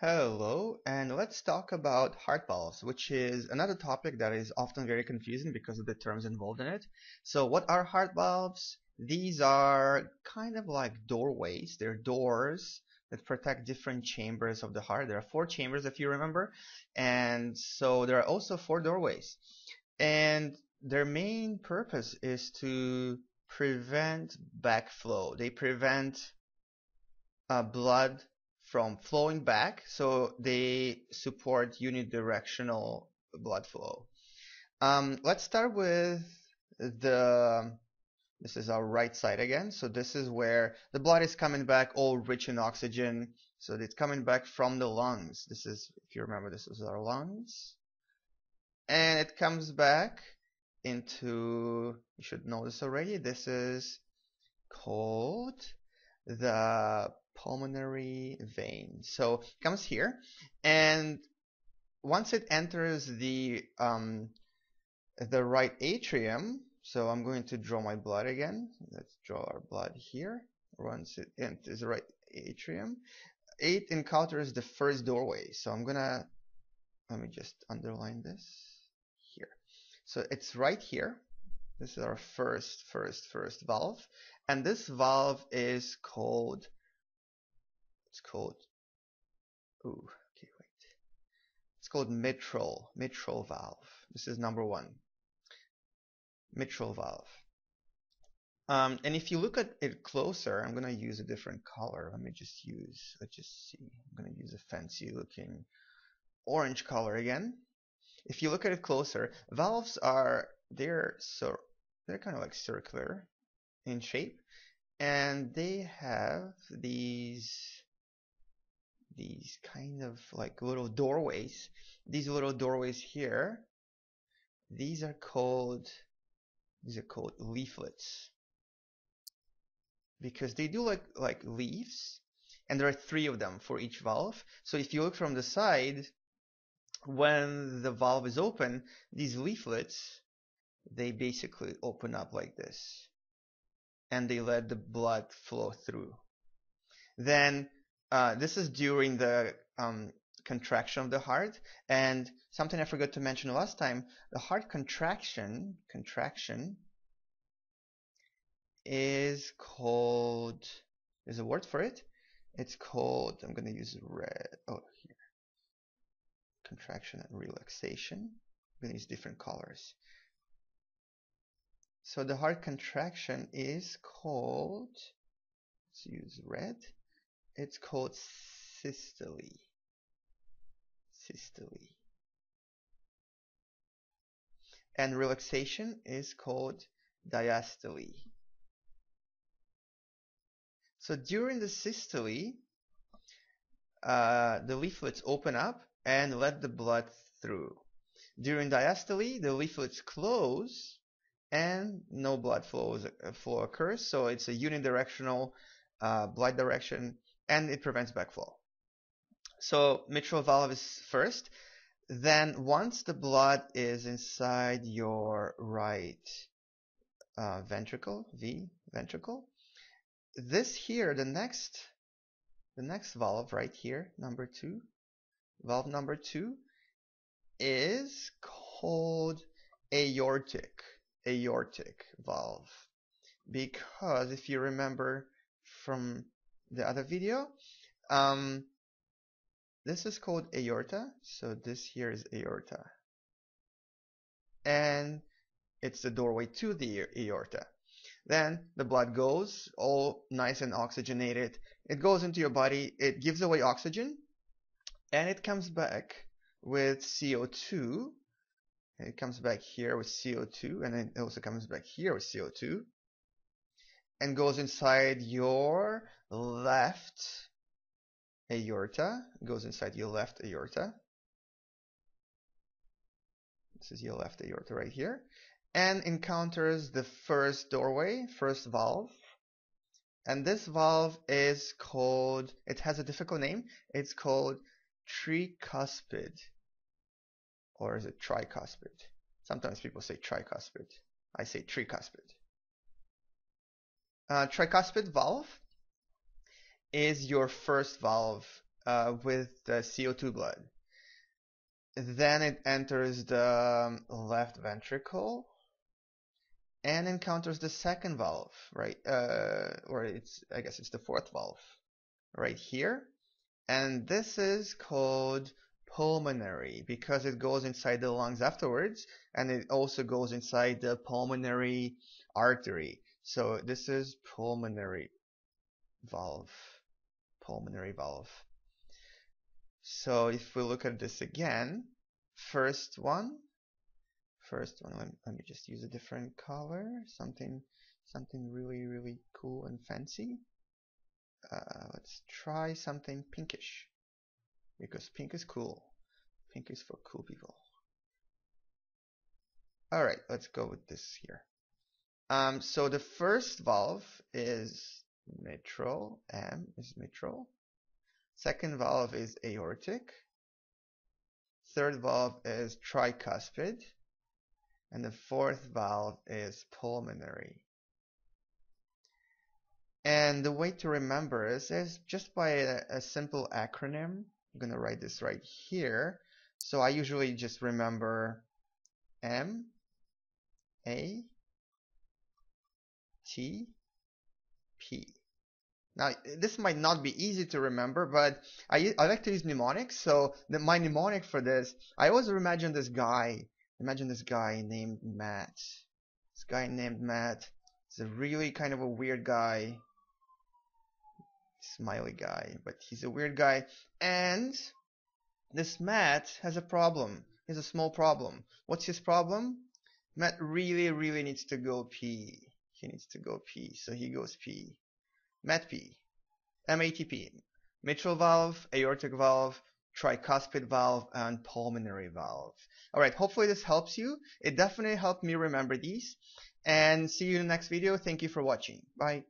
Hello, and let's talk about heart valves, which is another topic that is often very confusing because of the terms involved in it. So what are heart valves? These are kind of like doorways. They're doors that protect different chambers of the heart. There are four chambers, if you remember, and so there are also four doorways. And their main purpose is to prevent backflow. They prevent blood from flowing back, so they support unidirectional blood flow. Let's start with this is our right side again. So this is where the blood is coming back all rich in oxygen. So it's coming back from the lungs. This is, if you remember, this is our lungs. And it comes back into, you should know this already, this is called the pulmonary vein. So it comes here, and once it enters the right atrium, so I'm going to draw my blood again. Let's draw our blood here. Once it enters the right atrium, it encounters the first doorway. So I'm gonna, let me just underline this here. So it's right here. This is our first valve, and this valve is called, it's called mitral valve. This is number one, mitral valve. And if you look at it closer, I'm gonna use a different color. I'm gonna use a fancy looking orange color again. If you look at it closer, valves are, they're kind of like circular in shape, and they have these kind of like little doorways. These little doorways here, these are called leaflets, because they do like leaves, and there are three of them for each valve. So if you look from the side, when the valve is open, these leaflets, they basically open up like this, and they let the blood flow through. Then this is during the contraction of the heart, and something I forgot to mention last time, the heart contraction is called, there's a word for it, it's called, I'm going to use red, contraction and relaxation. I'm going to use different colors. So the heart contraction is called, let's use red, it's called systole. Systole. And relaxation is called diastole. So during the systole, the leaflets open up and let the blood through. During diastole, the leaflets close and no blood flow occurs, so it's a unidirectional blood direction, and it prevents backflow. So mitral valve is first. Then once the blood is inside your right ventricle, this here, the next valve right here, valve number two, is called aortic valve, because if you remember from the other video, this is called aorta. So this here is aorta, and it's the doorway to the aorta. Then the blood goes all nice and oxygenated, it goes into your body, it gives away oxygen, and it comes back with CO2. It comes back here with CO2, and then it also comes back here with CO2, and goes inside your left aorta. This is your left aorta right here, and encounters the first doorway, first valve. And this valve is called, it has a difficult name, it's called tricuspid. Or is it tricuspid? Sometimes people say tricuspid. I say tricuspid. Tricuspid valve is your first valve with the CO2 blood. Then it enters the left ventricle and encounters the second valve, right? Or I guess it's the fourth valve right here. And this is called pulmonary because it goes inside the lungs afterwards, and it also goes inside the pulmonary artery. So this is pulmonary valve. So if we look at this again, first one, let me just use a different color, something really cool and fancy. Let's try something pinkish, because pink is cool. Pink is for cool people. All right, let's go with this here. So the first valve is mitral. M is mitral. Second valve is aortic. Third valve is tricuspid. And the fourth valve is pulmonary. And the way to remember is just by a simple acronym. I'm going to write this right here. So I usually just remember M, A, T, P. Now, this might not be easy to remember, but I like to use mnemonics. So my mnemonic for this, I always imagine this guy named Matt. This guy named Matt is a really kind of a weird guy. Smiley guy, but he's a weird guy. And this Matt has a problem. He has a small problem. What's his problem? Matt really needs to go pee. He needs to go pee, so he goes pee. Matt P. M-A-T-P. Mitral valve, aortic valve, tricuspid valve, and pulmonary valve. All right, hopefully this helps you. It definitely helped me remember these. And see you in the next video. Thank you for watching. Bye.